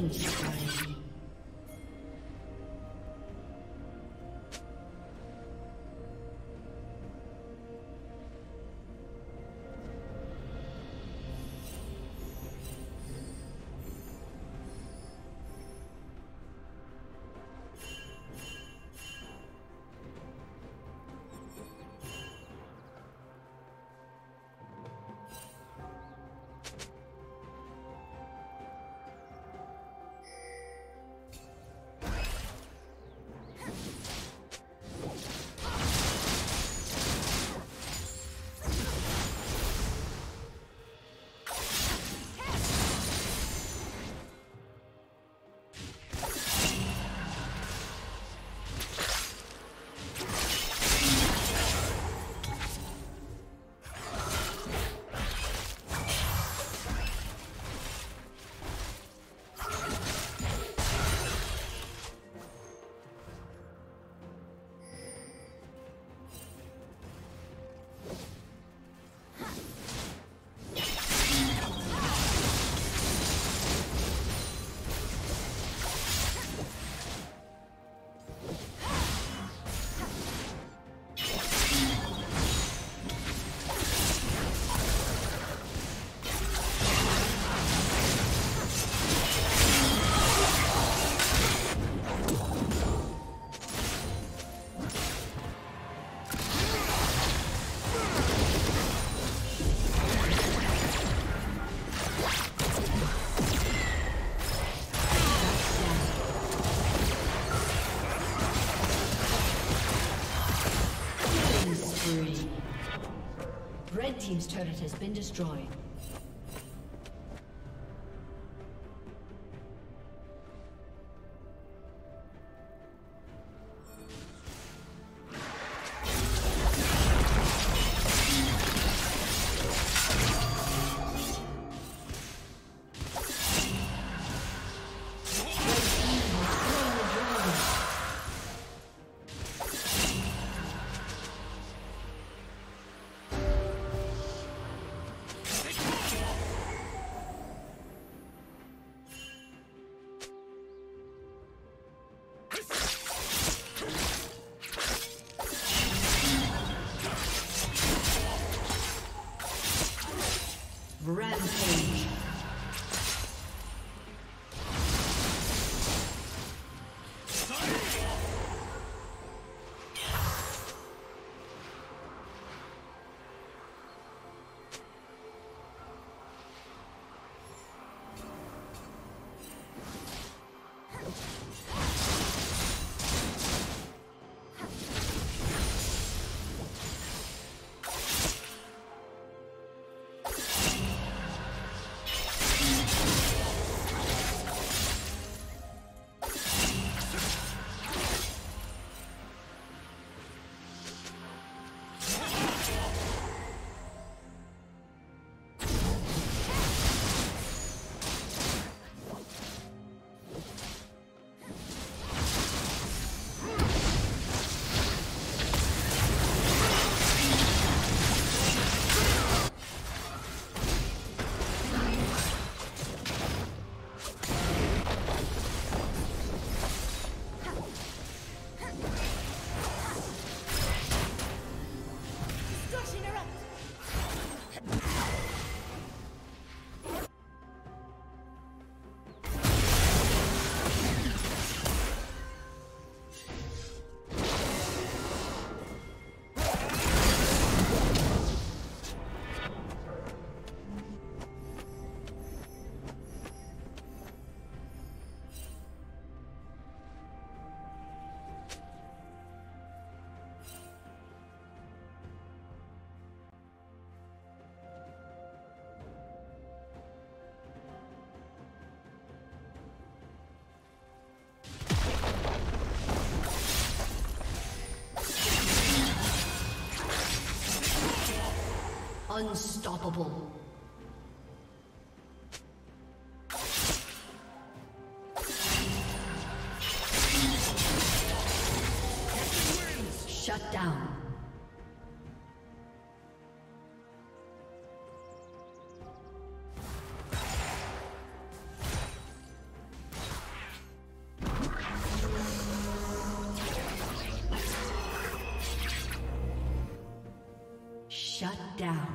Killing spree. Red team's turret has been destroyed. Unstoppable. Shut down. Shut down.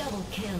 Double kill.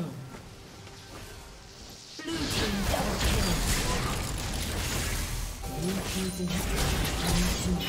kill. Blue team double kill. Blue team's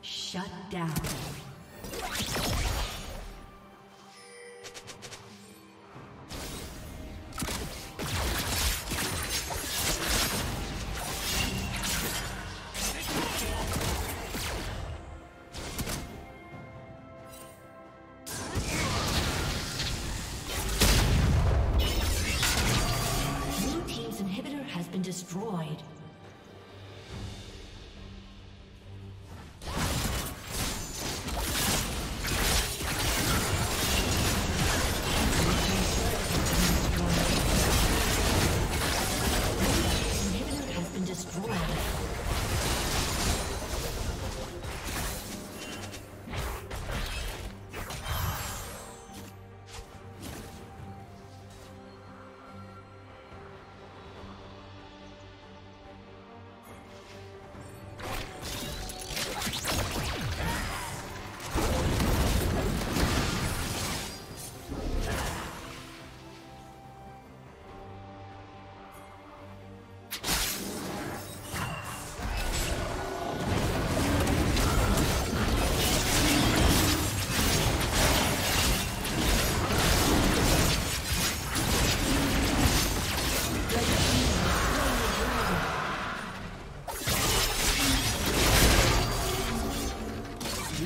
shut down. Blue team's inhibitor has been destroyed.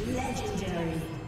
Legendary.